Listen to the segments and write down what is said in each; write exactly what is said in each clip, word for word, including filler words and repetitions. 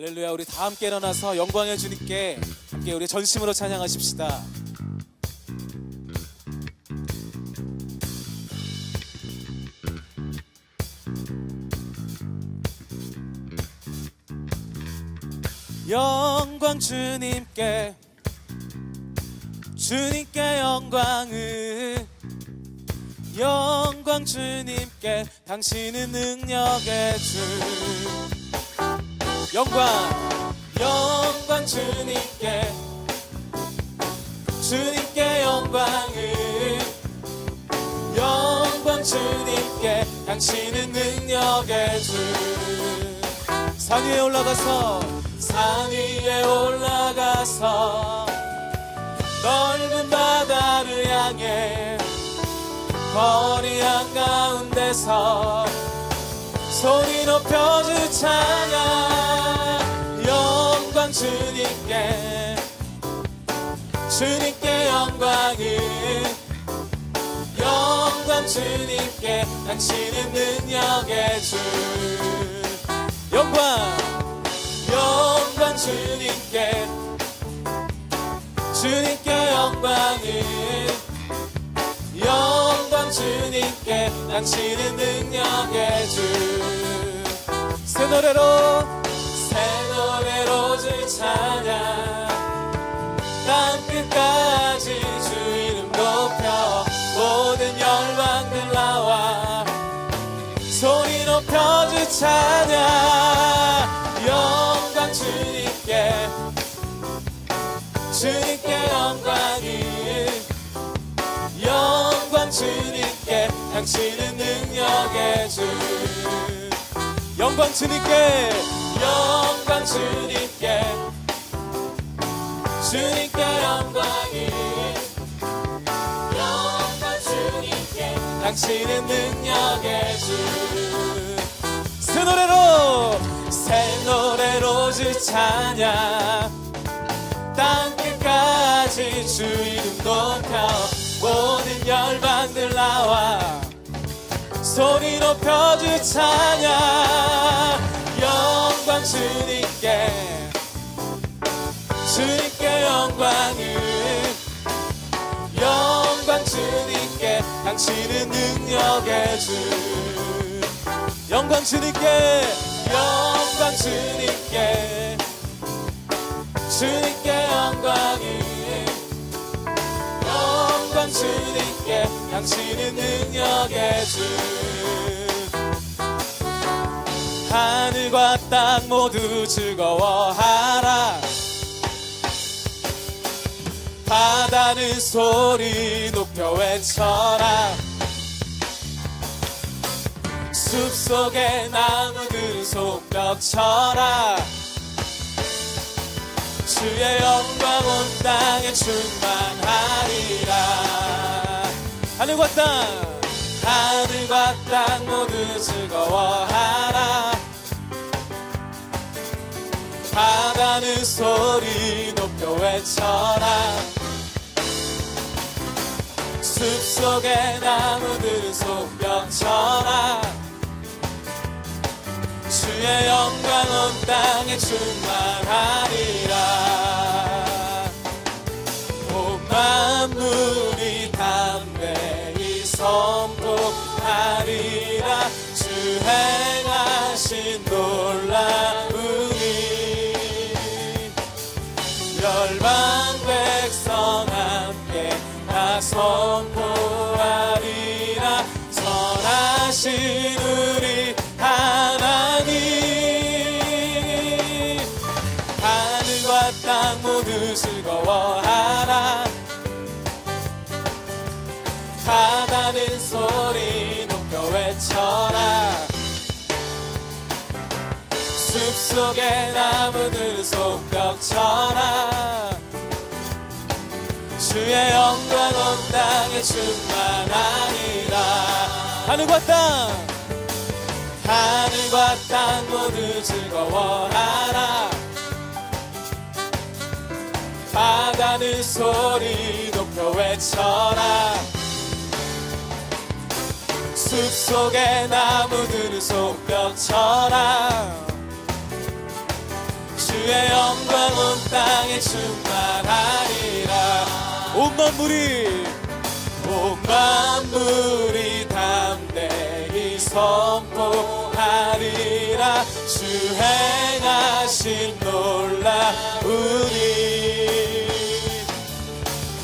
할렐루야. 우리 다 함께 일어나서 영광의 주님께 함께 우리 전심으로 찬양하십시다. 영광 주님께, 주님께 영광을, 영광 주님께, 당신은 능력의 주. 영광, 영광 주님께, 주님께 영광을, 영광 주님께, 당신은 능력의 주. 산 위에 올라가서, 산 위에 올라가서 넓은 바다를 향해 거리 한가운데서 소리 높여주 찬양. 영광 주님께, 주님께 영광을, 영광 주님께, 당신은 능력의 주. 영광, 영광 주님께, 주님께 영광을, 영광 주님께, 당신은 능력의 주. 새 노래로, 새 노래로 주 찬양, 땅끝까지 주 이름 높여, 모든 열방들 나와 소리 높여 주 찬양. 영광 주님께, 주님께 영광이, 영광 주님께, 당신은 능력의 주. 영광 주님께, 영광 주님께, 주님께 영광이, 영광 주님께, 당신은 능력의 주. 새 노래로, 새 노래로 주 찬양, 땅끝까지 주 이름 높여, 모든 열방들 나와 소리 높여 주 찬양. 영광 주님께, 주님께 영광을, 영광 주님께, 당신은 능력의 주. 영광 주님께, 영광 주님께, 주님께 영광을, 영광 주님께, 당신은 능력의 주. 하늘과 땅 모두 즐거워하라, 바다는 소리 높여 외쳐라, 숲속의 나무들은 손뼉쳐라, 주의 영광 온 땅에 충만하리라. 하늘과 땅, 하늘과 땅 모두 즐거워하라, 바다는 소리 높여 외쳐라, 숲속의 나무들은 손뼉쳐라, 주의 영광 온 땅에 충만하리라. 온 만물이 담대히 선포하리라, 주 행하신 놀라운 일, 열방 백성 함께 다 선포하리라. 선하신 우리 하나님, 하늘과 땅 모두 즐거워하라, 바다는 소리 높여 외쳐라, 숲속의 나무들 손뼉쳐라, 주의 영광 온 땅에 충만하리라. 하늘과 땅, 하늘과 땅 모두 즐거워하라, 바다는 소리 높여 외쳐라, 숲속의 나무들은 손뼉쳐라, 주의 영광은 땅에 충만하리라. 온 만물이 온 만물이 담대히 선포하리라. 주 행하신 놀라운 일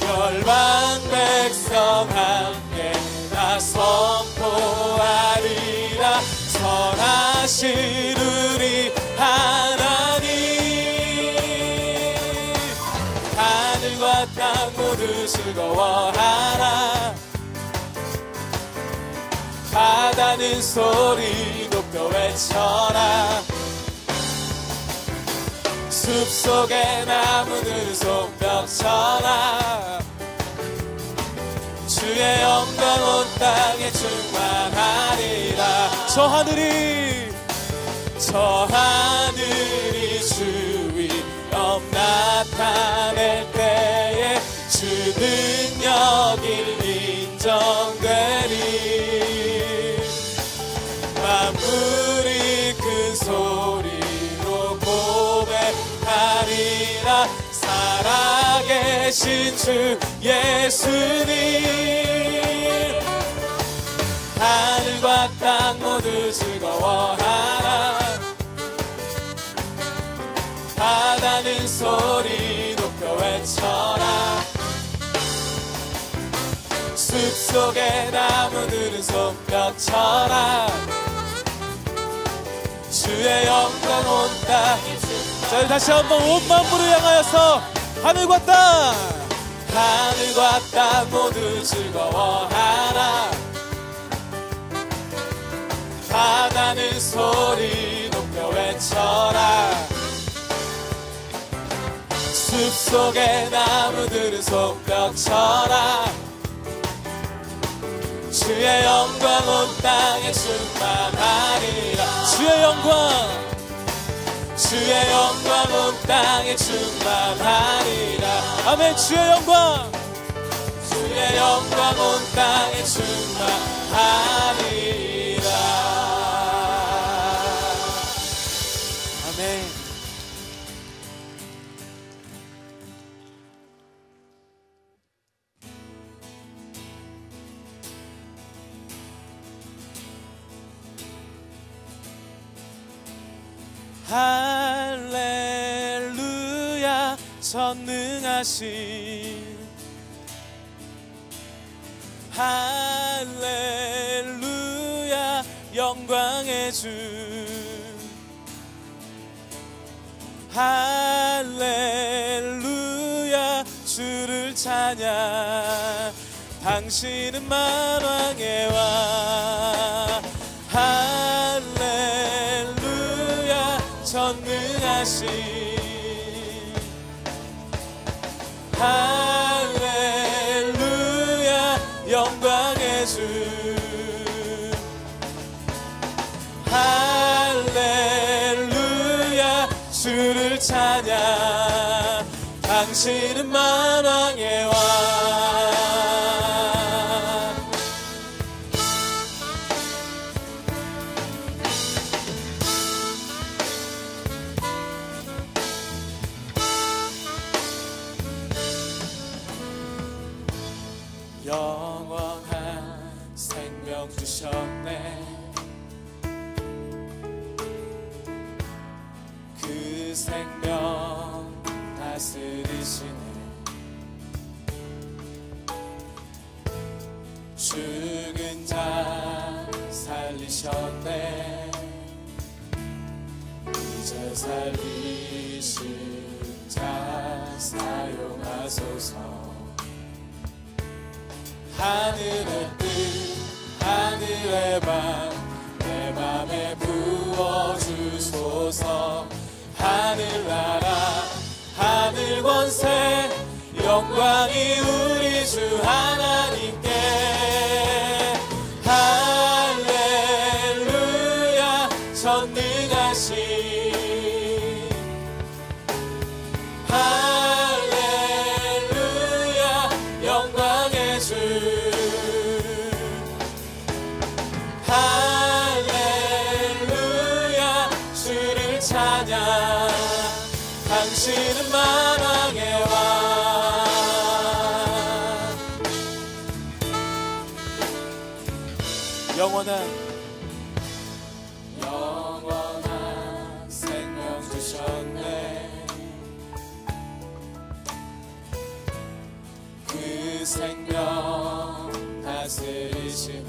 열방 백성 함께 다 선포하리라. 선하신 우리 하나님 하늘과 땅 모두 즐거워하라. 바다는 소리 높여 외쳐라. 숲속의 나무는 손뼉쳐라. 주의 영광 온 땅에 충만하리라. 저 하늘이 저 하늘이 주위엄 나타낼 때에 주 능력일 인정되리. 만물이 큰 소리로 고백하리라. 살아계신 주 예수님 하늘과 땅 모두 즐거워하라. 바다는 소리 높여 외쳐라. 숲속의 나무들은 손뼉쳐라. 주의 영광 온 땅에 자 다시 한번 온 만물을 향하여서 하늘과 땅 하늘과 땅 모두 즐거워하라. 바다는 소리 높여 외쳐라. 숲속의 나무들은 손뼉쳐라. 주의 영광 온 땅에 충만하리라. 주의 영광 주의 영광 온 땅에 충만하리라. 아멘. 주의 영광 주의 영광 온 땅에 충만하리라. 아멘. 할렐루야. 전능하신 할렐루야. 영광의 주 할렐루야. 주를 찬양. 당신은 만왕의 왕 할렐루야. 전능하신 할렐루야. 영광의 주 할렐루야. 주를 찬양. 당신은 만왕의 왕 생명 다스리시네. 죽은 자 살리셨네. 이제 살리신 자 사용하소서. 하늘의 뜻 하늘의 밤 내 맘에 부어주소서. 하늘나라 하늘 권세 영광이 우리 주 하나님께. 할렐루야. 전능하신 할렐루야. 영광의 주 할렐루야. 주를 찬양. 당신은 만왕의 왕, 영원한 영원한 생명 주셨네. 그 생명 다스리시네.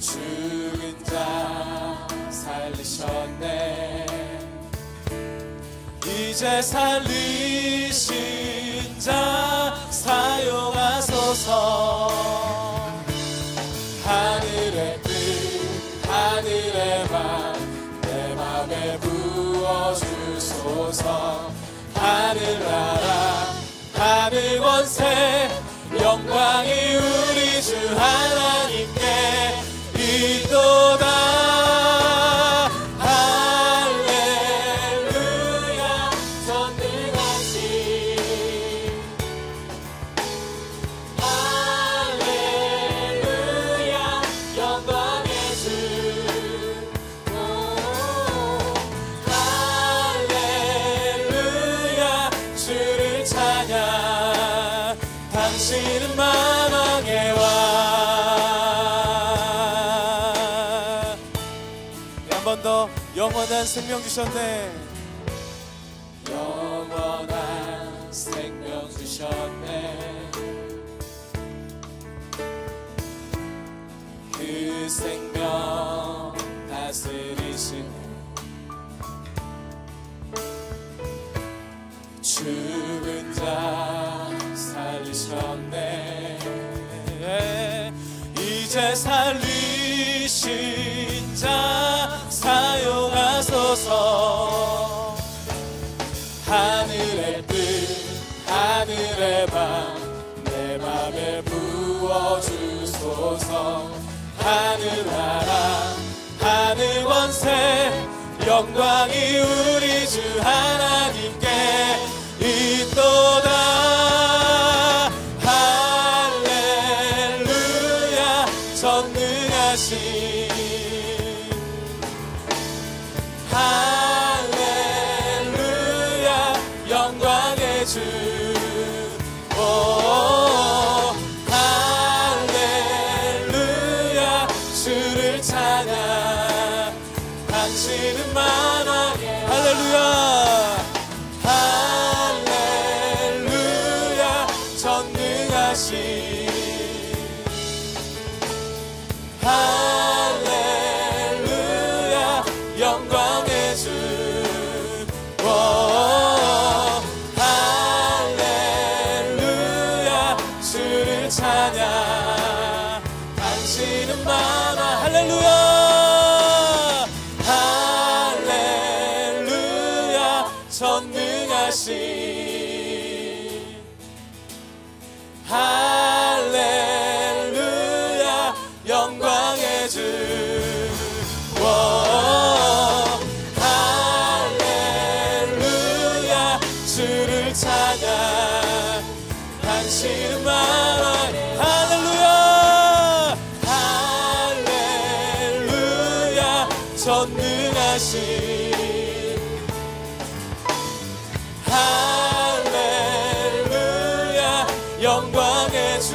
죽은 자 살리셨네. 이제 살리신 자 사용하소서. 하늘의 뜻 하늘의 맘 내 맘에 부어주소서. 하늘나라 하늘 권세 영광이 우리 주 하나님께 있도다. 할렐루야. 전능하신 할렐루야. 영광의 주 할렐루야. 주를 찬양. 당신은 만왕의 왕. 영원한 생명 주셨네. 영원한 생명 주셨네. 그 생명 다스리시네. 죽은 자 살리셨네. 이제 살리신 자 사용하소서. 하늘의 뜻 하늘의 맘 내 맘에 부어주소서. 하늘나라 하늘 권세 영광이 우리 주 하나님께 있도다. 할렐루야. 전능하신 할렐루야. 영광의 주 오, 할렐루야. 주를 찬양. 당신은 만왕의 할렐루야. 할렐루야. 전능하신 할렐루야. 영광 당신은 만왕 할렐루야. 할렐루야. 전능하신 할렐루야. 영광의 주 할렐루야. 주를 찬양. 당신은 만왕 할렐루야. 전능하신 할렐루야. 영광의 주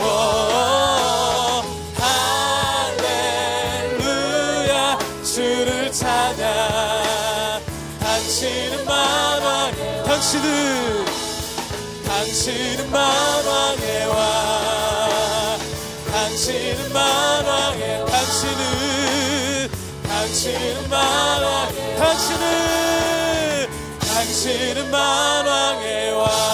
오, 할렐루야. 주를 찬양. 당신은 만왕의 당신은 당신은 만왕의 왕. 당신은 만왕의 당신은 당신은 만왕의 당신은 당신은 만왕의 왕.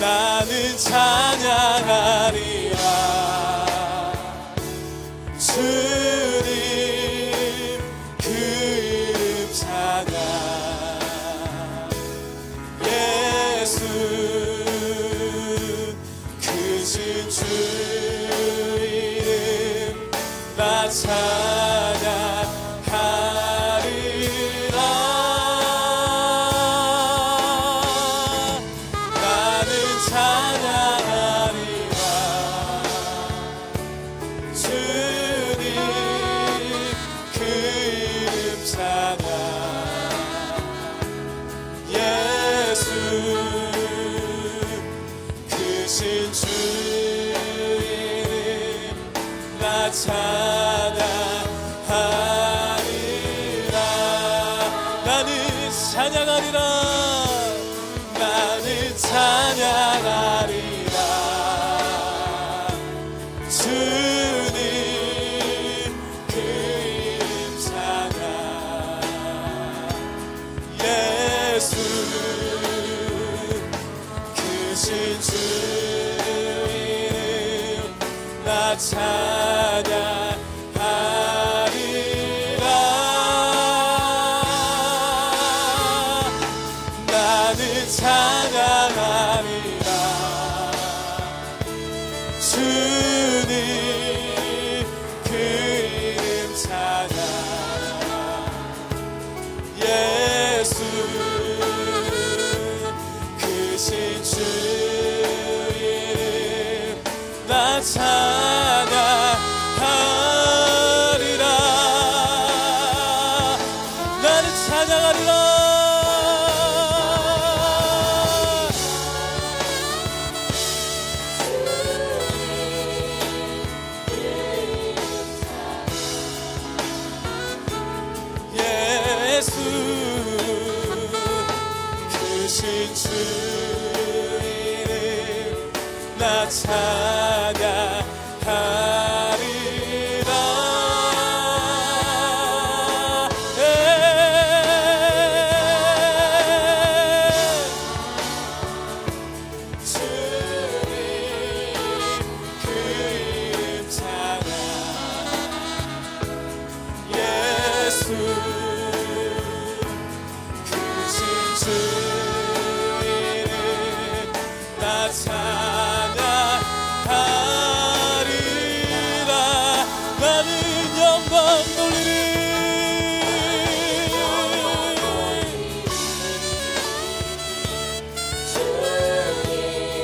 나는 찬양하리라 주님 그 이름 찬양. 예수 크신 주 나 찬양하리라. 나는 찬양하리라 주 찬양하리라. 나는 찬양하리라. 나는 찬양하리라. 주님 그 이름 찬양. 예수 그신 주 나 찬양하리라. 나는 찬양하리라. 주님 그 이름 찬양. 예수 그신 주 이름 나 찬양. 찬양하리라. 주님 그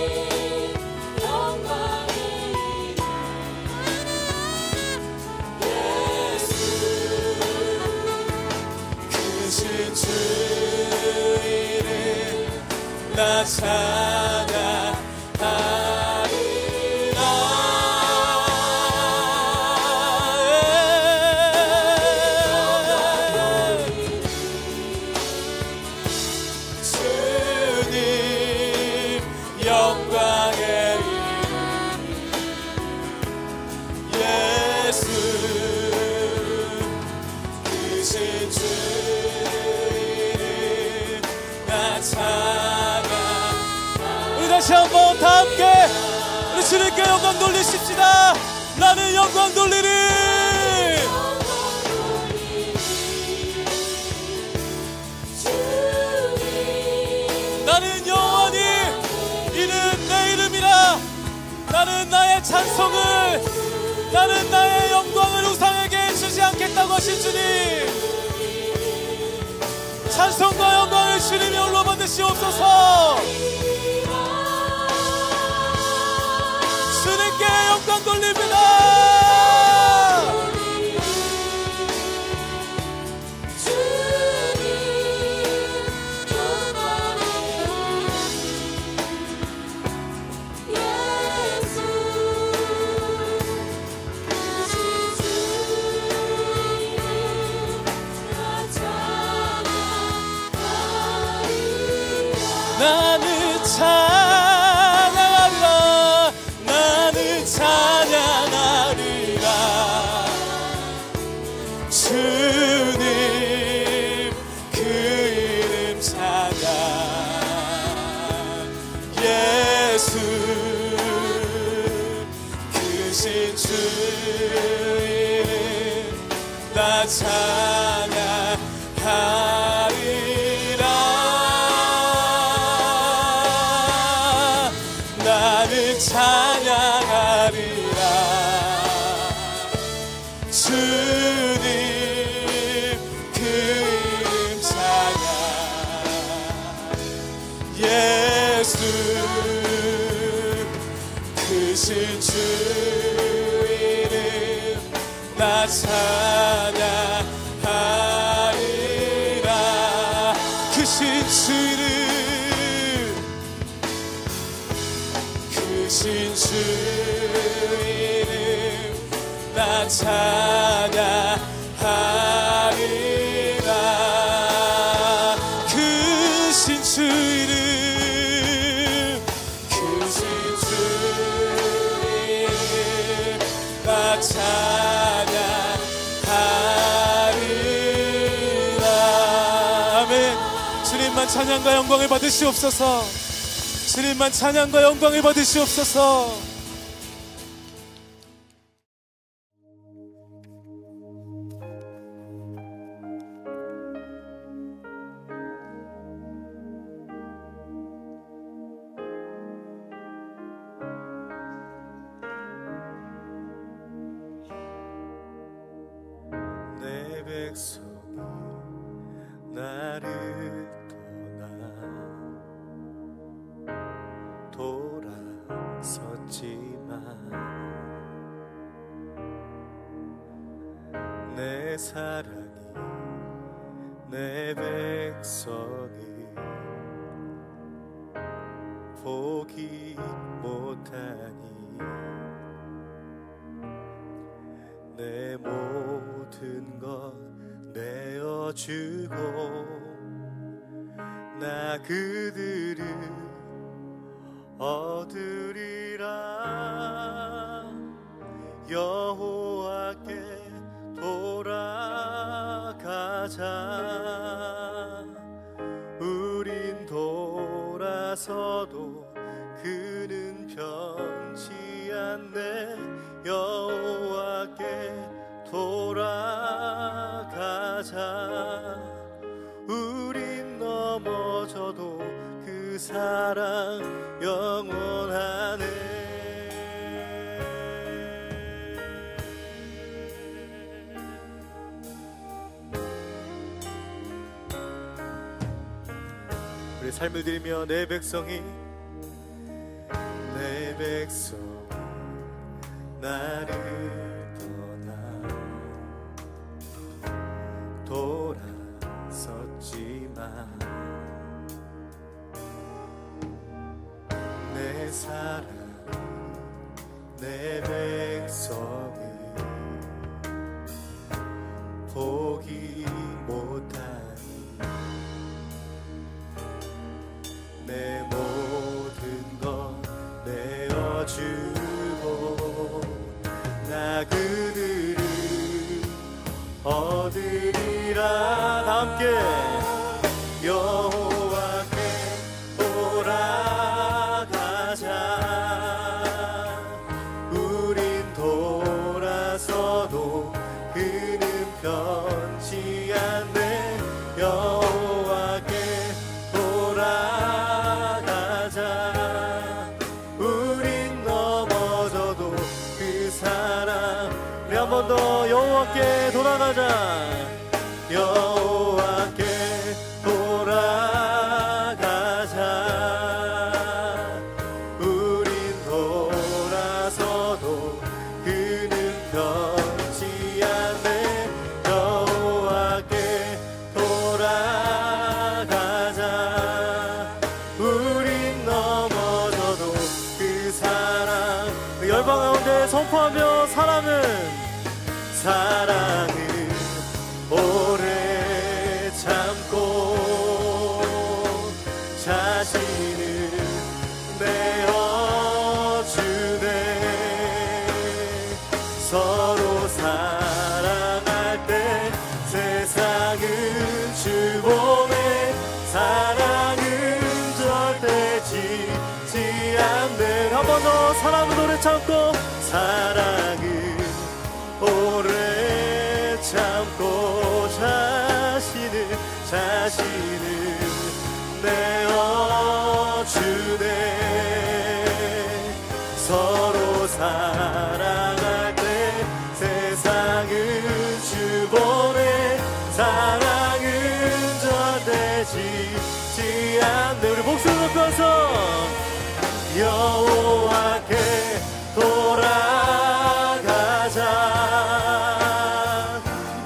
이름 찬양. 예수 그신 주 이름 나 찬양. 나 찬양하리라. 주님 영광의 이름. 예수 그신 주 이름 나 찬양하리라. 다시 한번 다 함께 우리 주님께 영광 돌리십시다. 나는 영광 돌리리. 나는 영원히 이는 내 이름이라. 나는 나의 찬송을, 나는 나의 영광을 우상에게 주지 않겠다고 하신 주님, 찬송과 영광을 주님이 홀로 받으시옵소서. 주님께 영광 돌립니다. 나는 참 나 찬양하리라. 나는 찬양하리라. 주님 그 이름 찬양. 예수 그신 주 이름 나 찬양. 나 찬양하리라. 크신 주 이름, 크신 주 이름 나 찬양하리라. 아멘. 주님만 찬양과 영광을 받으시옵소서. 주님만 찬양과 영광을 받으시옵소서. 내 사랑이 내 백성이 포기 못하니 내 모든 것 내어주고 나 그들을 얻으리라. 여호와께 돌아가자. 우린 돌아서도 그는 변치 않네. 여호와께 돌아가자. 우린 넘어져도 그 사랑 영원하네. 삶을 드리며 내 백성이 내 백성 나를 떠나 돌아섰지만 내 사랑 내 백성이 포기 못하니 내 모든 것 내어주고 나 그들을 얻으리라. 다 함께 여호와께 돌아가자. 우린 돌아서도 그는 변치 않네. 여호와께 돌아가자. 한 번 더 여호와께 돌아가자. 여호와께 돌아가자. 우린 돌아서도 그는 변치 않네. 여호와께 돌아가자. 우린 넘어져도 그 사랑 그 열방 가운데 선포하며 사랑을 사랑을 오래 참고 자신을 내어주네. 서로 사랑할 때 세상은 주보네. 사랑은 절대 지지 않네. 한 번 더 사랑을 오래 참고 사랑을 오래 참고 자신을 자신을 내어주네. 서로 사랑할 때 세상을 주보네. 사랑은 절대 지지 않네. 우리 목숨을 걸어서 여호와께 돌아가자.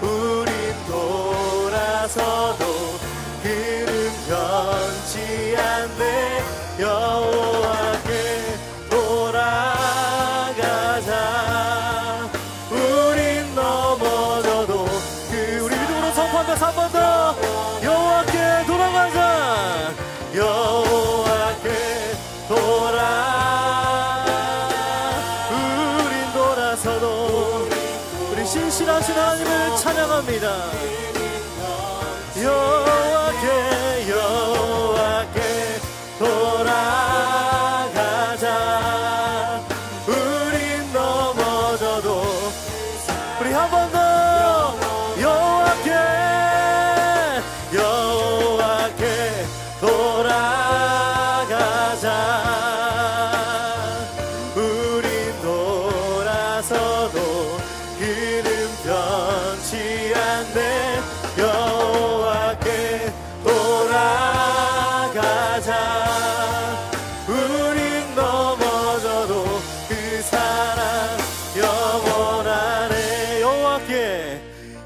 우린 돌아서도 그 나서도 우리 신실하신 하나님을 찬양합니다. 여호와께 여호와께 돌아가자. 우린 넘어져도 우리 한 번 더 여호와께 여호와께 돌아가자. 우린 돌아서도 그는 변치 않네. 여호와께 돌아가자. 우린 넘어져도 그 사랑 영원하네. 여호와께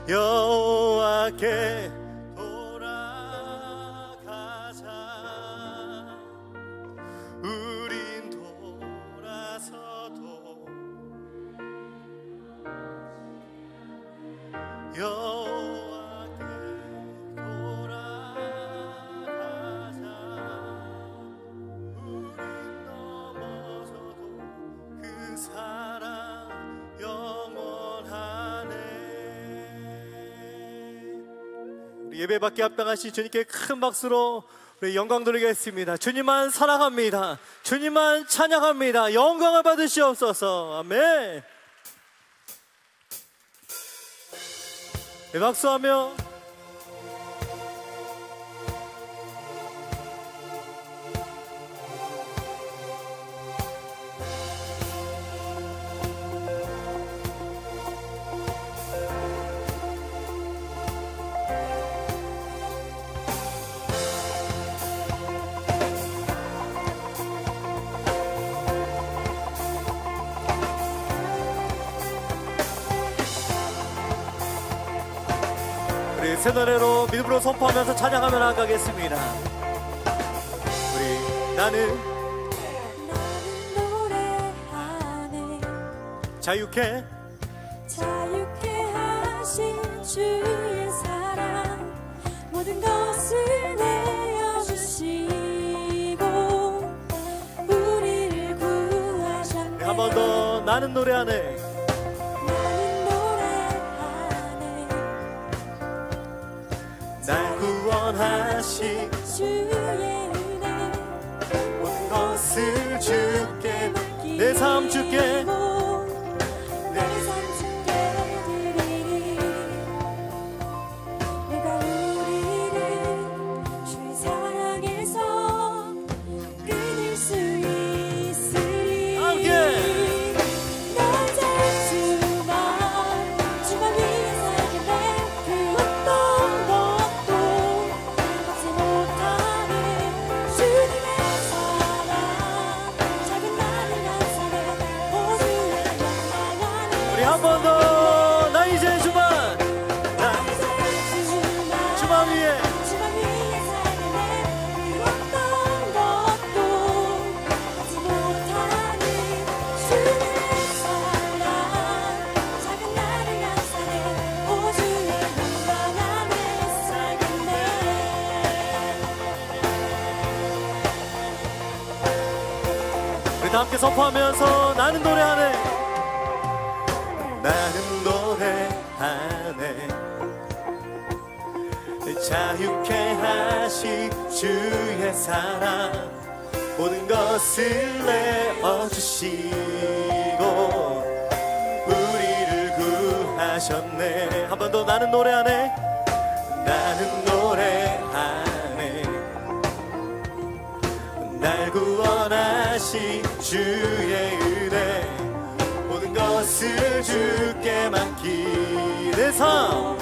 여호와께 돌아가자. 우린 돌아서도 여호와께 돌아가자. 우린 넘어져도 그 사랑 영원하네. 우리 예배받기 합당하신 주님께 큰 박수로 우리 영광 돌리겠습니다. 주님만 사랑합니다. 주님만 찬양합니다. 영광을 받으시옵소서. 아멘. 네, 박수하며 새 노래로 믿음으로 선포하면서 찬양하며 나아가겠습니다. 우리 나는 나는 노래하네. 자유케 자유케 하신 주의 사랑 모든 것을 내어주시고 우리를 구하셨네. 네, 한 번 더 나는 노래하네. 날 구원하신 주의 은혜 모든 것을 주께 맡기고 내 삶 주께 내 삶 주께 드리리. 내가 우리를 주의 사랑에서 끊을 수 있으리. Okay. 날 잡수만 주만 위해 살길래 그 어떤 것 다 함께 선포하면서 나는 노래하네. 나는 노래하네. 자유케 하신 주의 사랑 모든 것을 내어주시고 우리를 구하셨네. 한 번 더 나는 노래하네. 나는 노래하네. 날 구원하신 주의 은혜 모든 것을 주께 맡기 내 삶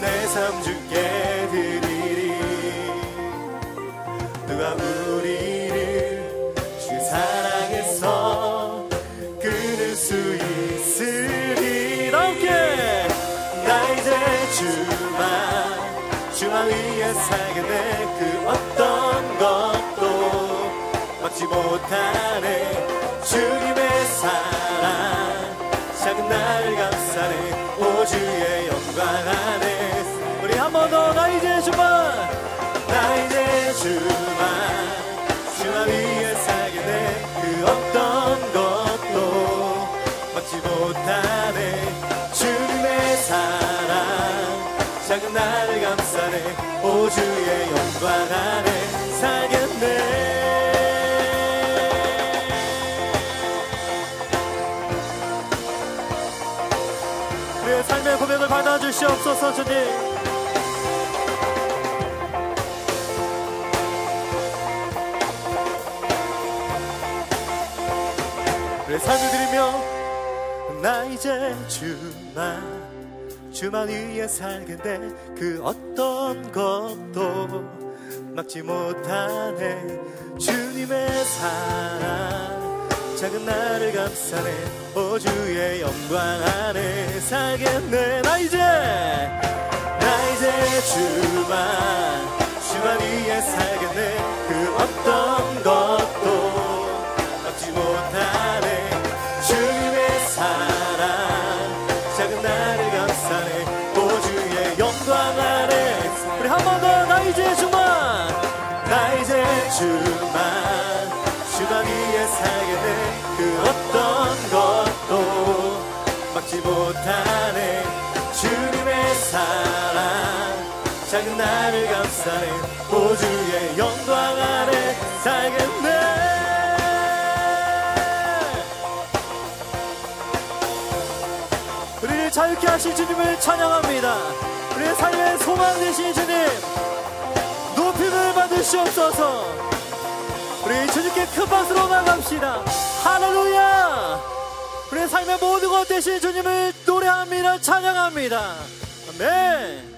내 삶 주께 드리리. 누가 우리를 주 사랑에서 끊을 수 있으리. 함께 나 이제 주만 주만 위해 살게 될 그 어떤 것도 막지 못하네. 주님의 사랑 작은 날 감싸네. 오주의 영광 안에 우리 한 번 더 나 이제 주만 나 이제 주만 주만 위해 살게 돼 그 어떤 것도 막지 못하네. 나네 주님의 사랑 작은 나를 감싸네 오주의 영광 안에 살겠네. 우리의 삶의 고백을 받아주시옵소서. 주님 내 삶을 드리며 나 이제 주만 주만 위해 살겠네. 그 어떤 것도 막지 못하네. 주님의 사랑 작은 나를 감싸네 오주의 영광 안에 살겠네. 나 이제 나 이제 주만 주만 위해 살겠네. 그 어떤 것도 막지 못하네. 우리 한 번 더 나 이제 주만 나 이제 주만 주만 위에 살겠네. 그 어떤 것도 막지 못하네. 주님의 사랑 작은 나를 감싸네 보주의 영광 아래 살겠네. 우리를 자유케 하신 주님을 찬양합니다. 우리의 삶의 소망 되신 주님 높임을 받으시옵소서. 우리 주님께 큰 박수로 나갑시다. 할렐루야. 우리의 삶의 모든 것 되신 주님을 노래합니다. 찬양합니다. 아멘.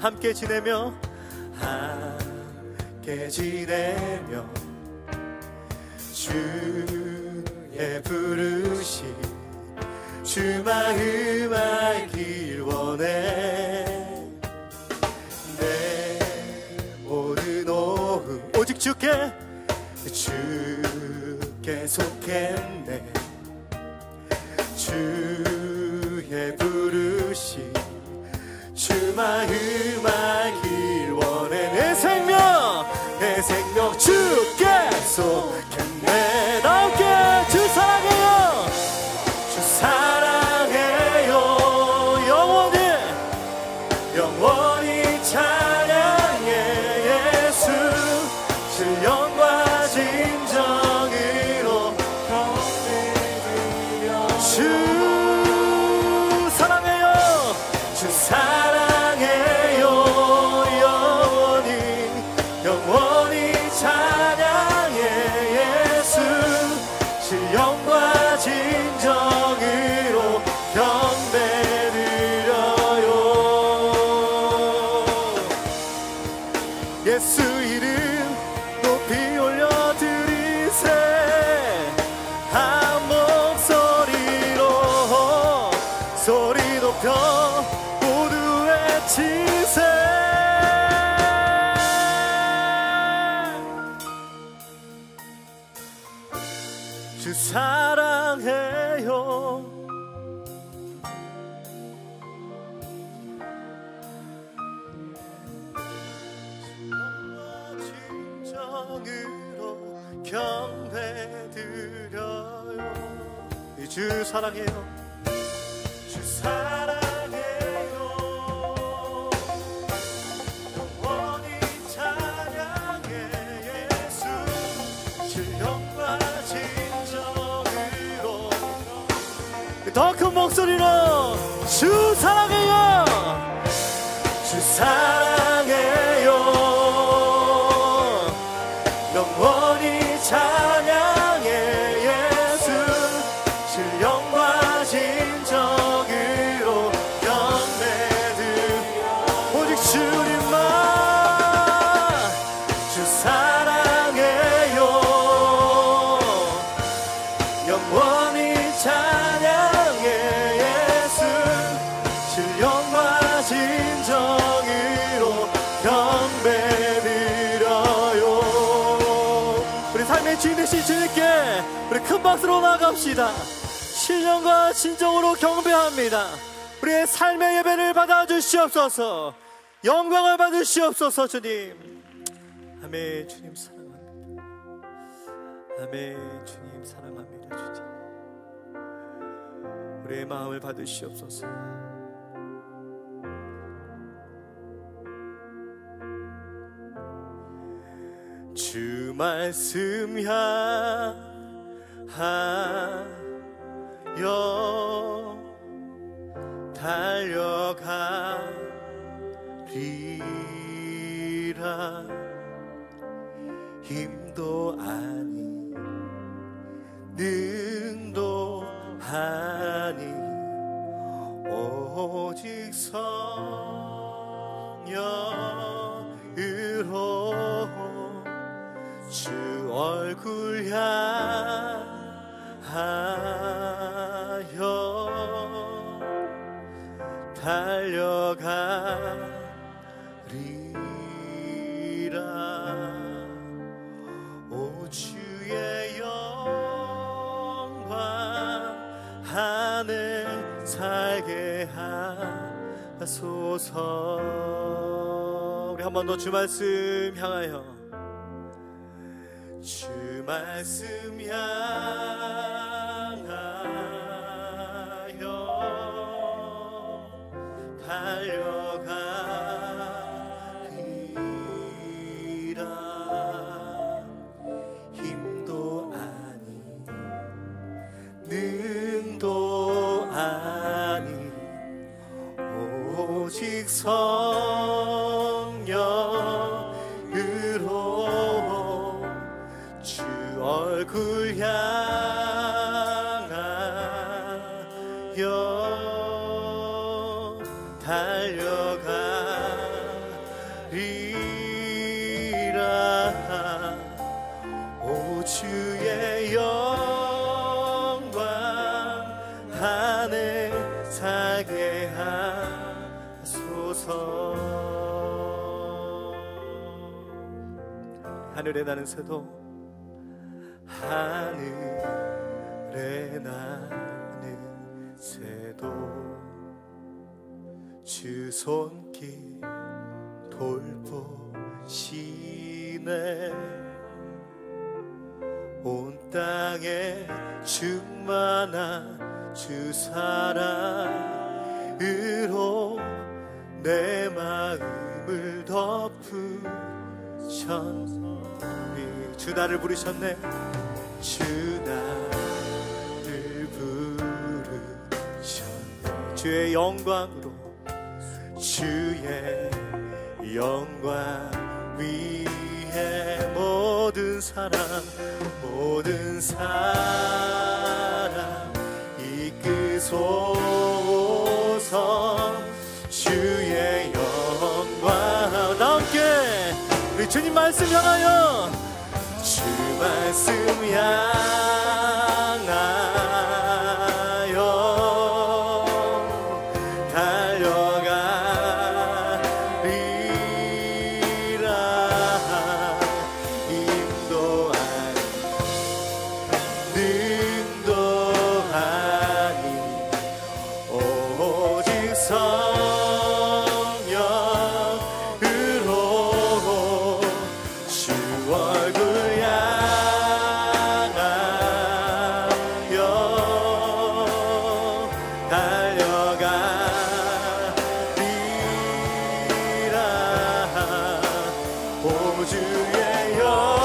함께 지내며 함께 지내며 주의 부르심 주 마음 알길 원해. 내 모든 오후 오직 주께 주께 속했네. 주의 부르심 주 마음 알길 원해. 내 생명 내 생명 주께 속했네. 나올게. 주 사랑해요 주 사랑해요 영원히 영원히 찬양해. 예수 주 영과 진정으로 경배드려. 주 사랑해요 주 사랑해요 주 이름 높이 올려드리세. 한 목소리로 소리 높여 모두 외치세. 주 사랑해요. 경배드려요. 이 주 사랑해요. 주 사랑해요. 영원히 찬양해 예수. 신령과 진정으로 더 큰 목소리로 주 사랑해요. 주 사랑해요. 영원히 찬양해 예수. 신령과 진정으로 경배드려 오직 주님만. 주 사랑해요. 영원히 찬양해 예수. 신령과 진정으로 경배드려요. 우리 삶의 주인 되신 주님께 우리 큰 박수로 나갑시다. 신령과 진정으로 경배합니다. 우리의 삶의 예배를 받아주시옵소서. 영광을 받으시옵소서. 주님 아멘. 주님 사랑합니다. 아멘. 주님 사랑합니다. 주님 우리의 마음을 받으시옵소서. 주 말씀 향하여 달려가리라. 힘도 아니 능도 아니 오직 성령으로 주 얼굴 향하여 달려가리라. 오 주의 영광 안에 살게 하소서. 우리 한 번 더 주 말씀 향하여. 주 말씀 향하여 달려가리라. 힘도 아니 능도 아니 오직 성령으로 얼굴 향하여 달려가리라. 오 주의 영광 안에 살게 하소서. 하늘에 나는 새도 하늘에 나는 새도 주 손길 돌보시네. 온 땅에 충만한 주 사랑으로 내 마음을 덮으셨네. 주 나를 부르셨네. 주 나를 부르셨네. 주의 영광으로 주의 영광 위에 모든 사람 모든 사람 이끄소서. 주의 영광 다 함께 우리 우리 주님 말씀 향하여 주 말씀 향하여 달려가리라 오주의 영